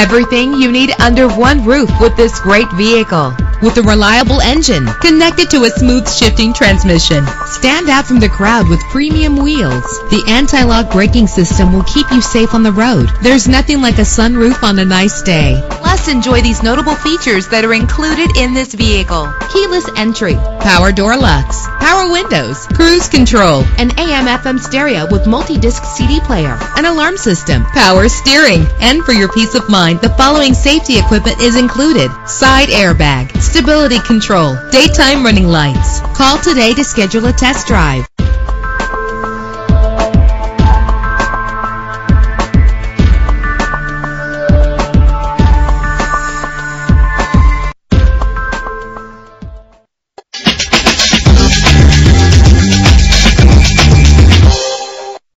everything you need under one roof with this great vehicle. With a reliable engine connected to a smooth shifting transmission, stand out from the crowd with premium wheels. The anti-lock braking system will keep you safe on the road. There's nothing like a sunroof on a nice day. Plus, enjoy these notable features that are included in this vehicle: keyless entry, power door locks, power windows, cruise control, an AM/FM stereo with multi-disc CD player, an alarm system, power steering. And for your peace of mind, the following safety equipment is included: side airbag, stability control, daytime running lights. Call today to schedule a test drive.